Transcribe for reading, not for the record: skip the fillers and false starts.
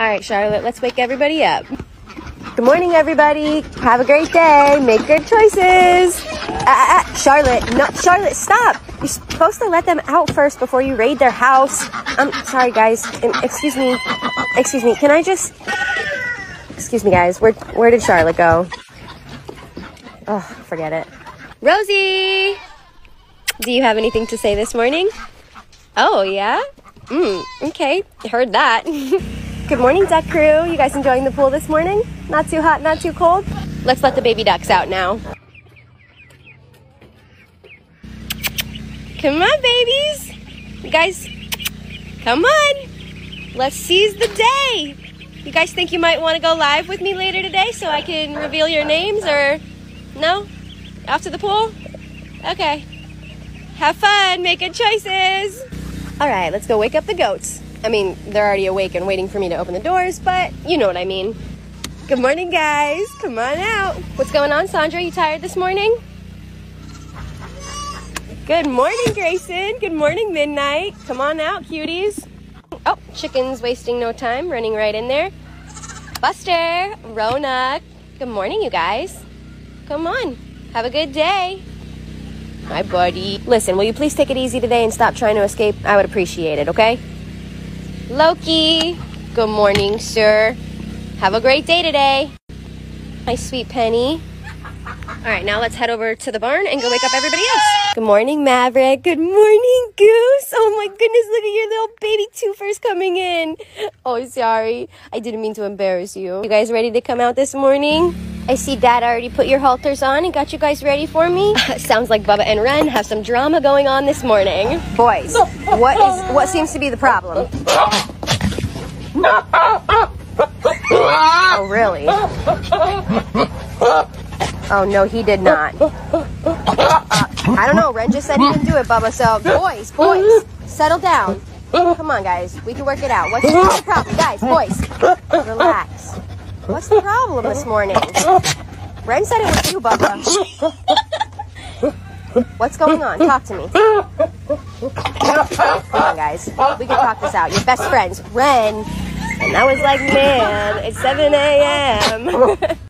All right, Charlotte, let's wake everybody up. Good morning, everybody. Have a great day. Make good choices. Charlotte, not Charlotte, stop. You're supposed to let them out first before you raid their house. I'm sorry, guys. Excuse me. Can I just... Excuse me, guys. Where did Charlotte go? Oh, forget it. Rosie! Do you have anything to say this morning? Oh, yeah? Okay. Heard that. Good morning, duck crew. You guys enjoying the pool this morning? Not too hot, not too cold? Let's let the baby ducks out now. Come on, babies. You guys, come on. Let's seize the day. You guys think you might want to go live with me later today so I can reveal your names, or no? Off to the pool? Okay. Have fun, make good choices. All right, let's go wake up the goats. I mean, they're already awake and waiting for me to open the doors, but you know what I mean. Good morning, guys. Come on out. What's going on, Sandra? You tired this morning? Good morning, Grayson. Good morning, Midnight. Come on out, cuties. Oh, Chicken's wasting no time, running right in there. Buster, Rona. Good morning, you guys. Come on. Have a good day. Hi, buddy. Listen, will you please take it easy today and stop trying to escape? I would appreciate it, okay? Loki, good morning, sir. Have a great day today. Hi, sweet Penny. All right, now let's head over to the barn and go wake up everybody else. Good morning, Maverick. Good morning, Goose. Oh, my goodness, look at your little baby twofers coming in. Oh, sorry. I didn't mean to embarrass you. You guys ready to come out this morning? I see Dad already put your halters on and got you guys ready for me. Sounds like Bubba and Ren have some drama going on this morning. Boys, what seems to be the problem? Oh, really? Oh, no, he did not. I don't know. Ren just said he didn't do it, Bubba. So, boys, settle down. Come on, guys. We can work it out. What's the problem? Guys, boys, relax. What's the problem this morning? Ren said it was you, Bubba. What's going on? Talk to me. Come on, guys. We can talk this out. Your best friends, Ren. And I was like, man, it's 7 a.m.